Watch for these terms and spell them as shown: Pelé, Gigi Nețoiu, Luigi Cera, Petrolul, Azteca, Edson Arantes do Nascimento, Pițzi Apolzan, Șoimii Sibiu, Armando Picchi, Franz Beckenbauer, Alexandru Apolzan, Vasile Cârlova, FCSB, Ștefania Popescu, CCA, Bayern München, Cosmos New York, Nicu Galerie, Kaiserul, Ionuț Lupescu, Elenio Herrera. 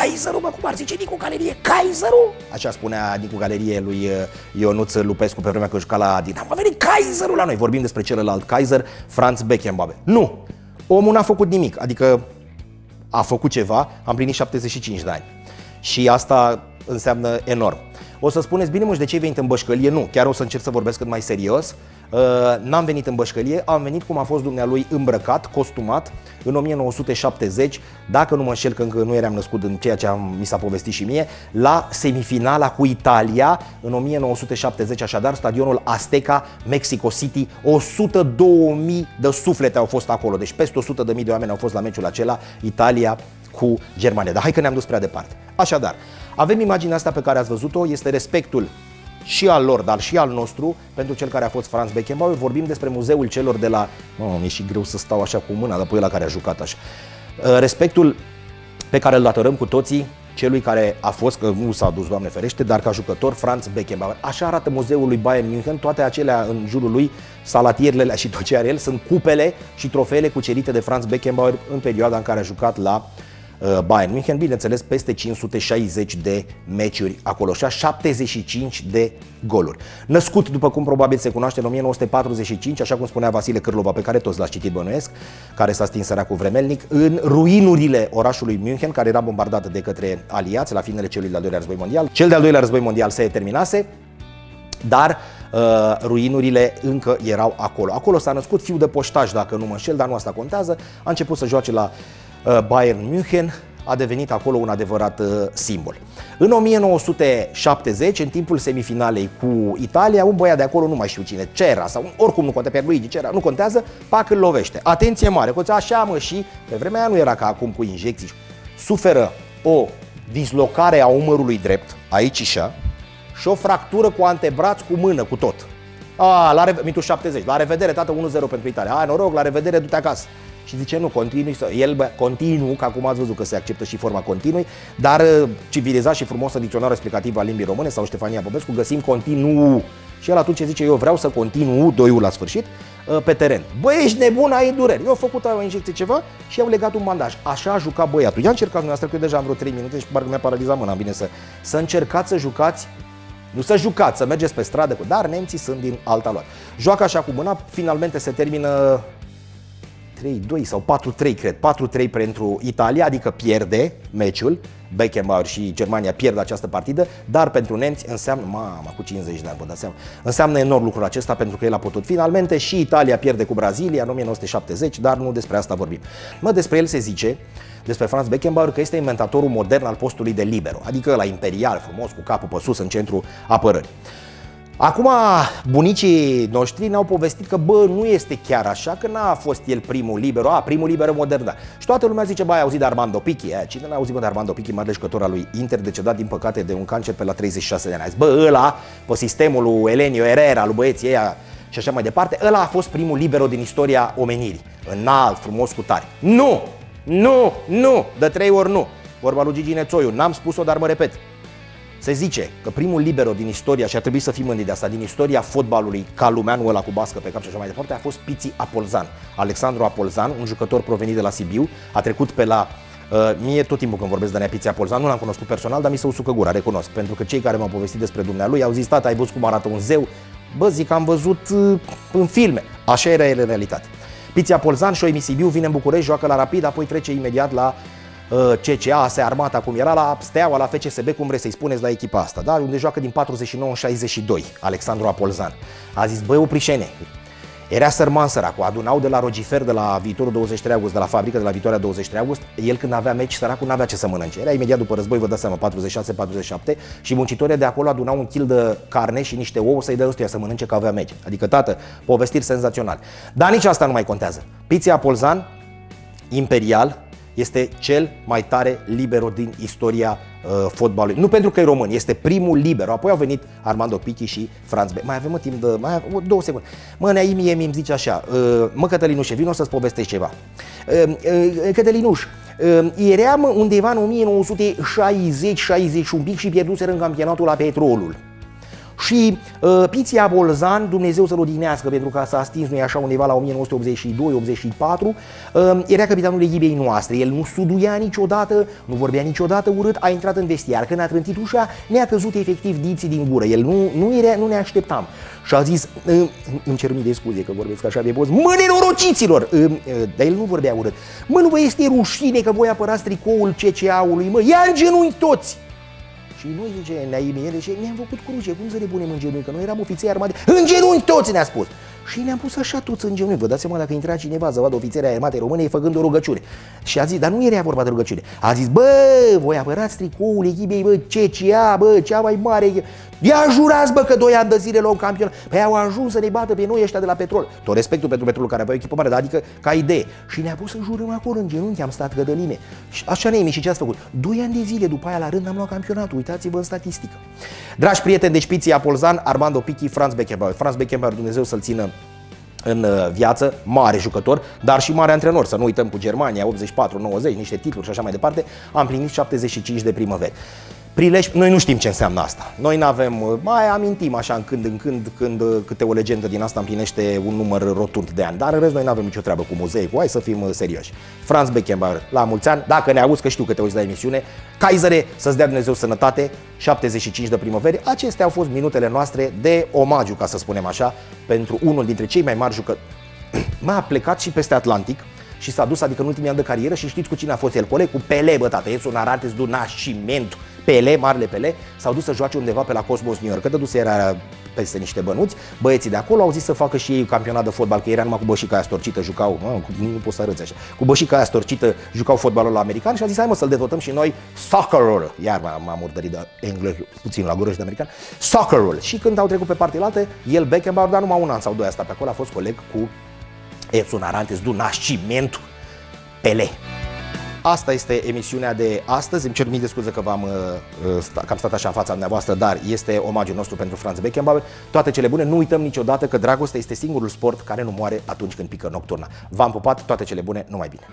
Kaiserul, mă, cum ar zice Nicu Galerie, Kaiserul? Așa spunea Nicu Galerie lui Ionuț Lupescu pe vremea că juca la Dinamo. A venit Kaiserul la noi, vorbim despre celălalt Kaiser, Franz Beckenbauer. Nu, omul n-a făcut nimic, adică a făcut ceva, a împlinit 75 de ani. Și asta înseamnă enorm. O să spuneți, bine mă, și de ce ai venit în bășcălie? Nu, chiar o să încerc să vorbesc cât mai serios. N-am venit în bășcălie, am venit cum a fost dumnealui îmbrăcat, costumat, în 1970, dacă nu mă înșel că încă nu eram născut în ceea ce mi s-a povestit și mie, la semifinala cu Italia, în 1970, așadar, stadionul Azteca, Mexico City, 102.000 de suflete au fost acolo, deci peste 100.000 de oameni au fost la meciul acela, Italia cu Germania. Dar hai că ne-am dus prea departe. Așadar, avem imaginea asta pe care ați văzut-o, este respectul și al lor, dar și al nostru, pentru cel care a fost Franz Beckenbauer. Vorbim despre muzeul celor de la... mi-e și greu să stau așa cu mâna, dar apoi la care a jucat așa. Respectul pe care îl datorăm cu toții celui care a fost, că nu s-a dus, Doamne ferește, dar ca jucător, Franz Beckenbauer. Așa arată muzeul lui Bayern München, toate acelea în jurul lui, salatierele și tot ce are el, sunt cupele și trofeele cucerite de Franz Beckenbauer în perioada în care a jucat la Bayern München, bineînțeles, peste 560 de meciuri acolo și 75 de goluri. Născut, după cum probabil se cunoaște, în 1945, așa cum spunea Vasile Cârlova, pe care toți l-ați citit, bănuiesc, care s-a stins săracul vremelnic, în ruinurile orașului München, care era bombardat de către aliați la finele celui de-al doilea război mondial. Cel de-al doilea război mondial se terminase, dar ruinurile încă erau acolo. Acolo s-a născut, fiul de poștaș, dacă nu mă înșel, dar nu asta contează, a început să joace la Bayern München, a devenit acolo un adevărat simbol. În 1970, în timpul semifinalei cu Italia, un băiat de acolo, nu mai știu cine, Cera sau oricum nu contează, pe Luigi Cera, nu contează, pac, îl lovește. Atenție mare, că așa mă, și pe vremea aia nu era ca acum cu injecții. Suferă o dislocare a umărului drept, aici așa, și o fractură cu antebraț, cu mână, cu tot. Minutul 70, la revedere, tată, 1-0 pentru Italia. Hai, noroc, la revedere, du-te acasă. Și zice, nu, continui, el continuu, că acum ați văzut că se acceptă și forma continui, dar civilizat și frumos în dicționarul explicativ al limbii române sau Ștefania Popescu găsim continuu. Și el atunci zice, eu vreau să continuu, doiul la sfârșit, pe teren. Băi, ești nebun, ai dureri. Eu am făcut o injecție ceva și i-au legat un bandaj. Așa a jucat băiatul. Ia încercați dumneavoastră, că eu deja am vreo 3 minute și parcă mi-a paralizat mâna, am bine să încercați să jucați. Nu să jucați, să mergeți pe stradă cu... Dar nemții sunt din alta lor. Joacă așa cu mâna, finalmente se termină 3-2 sau 4-3, cred, 4-3 pentru Italia, adică pierde meciul, Beckenbauer și Germania pierd această partidă, dar pentru nemți înseamnă, mama, cu 50 de ani, vă dați seama, înseamnă enorm lucrul acesta, pentru că el a putut finalmente și Italia pierde cu Brazilia în 1970, dar nu despre asta vorbim. Mă, despre el se zice, despre Franz Beckenbauer, că este inventatorul modern al postului de libero, adică la imperial, frumos, cu capul pe sus, în centru apărării. Acum, bunicii noștri ne-au povestit că, bă, nu este chiar așa, că n-a fost el primul libero, primul libero modern, da. Și toată lumea zice, bă, ai auzit de Armando Picchi, cine n-a auzit de Armando Picchi, marele jucător al lui Inter, decedat, din păcate, de un cancer pe la 36 de ani. Bă, ăla, pe sistemul lui Elenio Herrera, lui băieții ăia și așa mai departe, ăla a fost primul libero din istoria omenirii, înalt, frumos, cu tare. Nu, nu, nu, de 3 ori nu. Vorba lui Gigi Nețoiu, n-am spus-o, dar mă repet. Se zice că primul libero din istoria, și ar trebui să fim mândri de asta, din istoria fotbalului, ca lumeanul ăla cu bască pe cap și așa mai departe, a fost Pițzi Apolzan. Alexandru Apolzan, un jucător provenit de la Sibiu, a trecut pe la... mie tot timpul când vorbesc de Pițzi Apolzan, nu l-am cunoscut personal, dar mi se usucă gura, recunosc. Pentru că cei care m-au povestit despre dumnealui au zis, tata, ai văzut cum arată un zeu? Bă, zic, am văzut în filme. Așa era el în realitate. Pițzi Apolzan, Șoimii Sibiu, vine în București, joacă la Rapid, apoi trece imediat la CCA, asta e Armata, cum era, la Steaua, la FCSB, cum vreți să-i spuneți, la echipa asta, da? Unde joacă din 49 în 62, Alexandru Apolzan. A zis, băi, oprișene, era sărman săracul, adunau de la Rogifer, de la Viitorul 23 august, de la fabrică, de la Viitoarea 23 august, el când avea meci, săracul n-avea ce să mănânce. Era imediat după război, vă dați seama, 46-47, și muncitorii de acolo adunau un kil de carne și niște ouă să-i dea ăstuia să mănânce, că avea meci. Adică, tată, povestiri senzaționale. Dar nici asta nu mai contează. Pițzi Apolzan, imperial, este cel mai tare libero din istoria fotbalului. Nu pentru că e român, este primul libero. Apoi au venit Armando Picchi și Franz Beckenbauer. Mai avem un timp de... mai 2 secunde. Mă, Nea, mie mi-mi zice așa, mă, Cătălinușe, vin, o să-ți povestești ceva. Cătălinuș, eram undeva în 1960-61 și pierduseră în campionatul la Petrolul. Și Pițzi Apolzan, Dumnezeu să-l odihnească, pentru că s-a stins, nu-i așa, undeva la 1982-84, era capitanul echipei noastre. El nu suduia niciodată, nu vorbea niciodată urât, a intrat în vestiar. Când a trântit ușa, ne-a căzut efectiv dinții din gură. El nu ne așteptam. Și a zis, îmi cer mii de scuze că vorbesc așa pe post, mă, nenorociților! Dar el nu vorbea urât. Mă, nu vă este rușine că voi apărați tricoul CCA-ului, mă, ia în genunchi toți! Și noi, zice, ne-am făcut cruce, cum să ne punem în genunchi, că noi eram ofițeri armate, în genunchi toți, ne-a spus! Și ne-am pus așa toți în genunchi. Vă dați seama dacă intra cineva să vadă ofițerii armatei române făcând o rugăciune. Și a zis, dar nu era vorba de rugăciune. A zis, bă, voi apărați tricoul echipei, bă, CCA, bă, cea mai mare. Ia jurați, bă, că 2 ani de zile luau campion. Păi au ajuns să ne bată pe noi ăștia de la Petrol. Tot respectul pentru Petrolul, care avea o echipă mare, dar adică ca idee. Și ne-a pus să jurăm acolo în genunchi, am stat gădăline. Și așa ne-am și ce ați făcut? 2 ani de zile după aia la rând am luat campionatul. Uitați-vă în statistică. Dragi prieteni, deci Pițzi Apolzan, Armando Picchi, Franz Beckenbauer. Franz Beckenbauer, Dumnezeu să-l țină în viață, mare jucător, dar și mare antrenor. Să nu uităm cu Germania, 84-90, niște titluri și așa mai departe. Am plinit 75 de primăveri. Prilej, noi nu știm ce înseamnă asta. Noi nu avem, mai amintim așa când câte o legendă din asta împlinește un număr rotund de ani. Dar în rest noi nu avem nicio treabă cu muzei, hai să fim serioși. Franz Beckenbauer, la mulți ani, dacă ne auzi, că știu că te uiți la emisiune, Kaisere, să-ți dea Dumnezeu sănătate, 75 de primăveri. Acestea au fost minutele noastre de omagiu, ca să spunem așa, pentru unul dintre cei mai mari jucători. M-a plecat și peste Atlantic și s-a dus, adică în ultimii ani de carieră, și știți cu cine a fost el coleg? Cu Pelé, bă, tată, Edson Arantes do Nascimento. Pelé, marele Pelé, s-au dus să joace undeva pe la Cosmos New York, că dăduse era peste niște bănuți, băieții de acolo au zis să facă și ei campionat de fotbal, că era numai cu bășica aia storcită, jucau, mă, nu pot să arăți așa, cu bășica aia storcită jucau fotbalul american și a zis, hai mă să-l dezvoltăm și noi, soccerul, iar m-am murdărit de engleză, puțin la gură și de american, soccerul. Și când au trecut pe partea altă, el Beckenbauer, dar numai 1 an sau 2 asta pe acolo, a fost coleg cu Edson Arantes do Nascimento, Pelé. Asta este emisiunea de astăzi. Îmi cer mii de scuze că am stat așa în fața dumneavoastră, dar este omagiul nostru pentru Franz Beckenbauer. Toate cele bune, nu uităm niciodată că dragostea este singurul sport care nu moare atunci când pică nocturna. V-am pupat, toate cele bune, numai bine!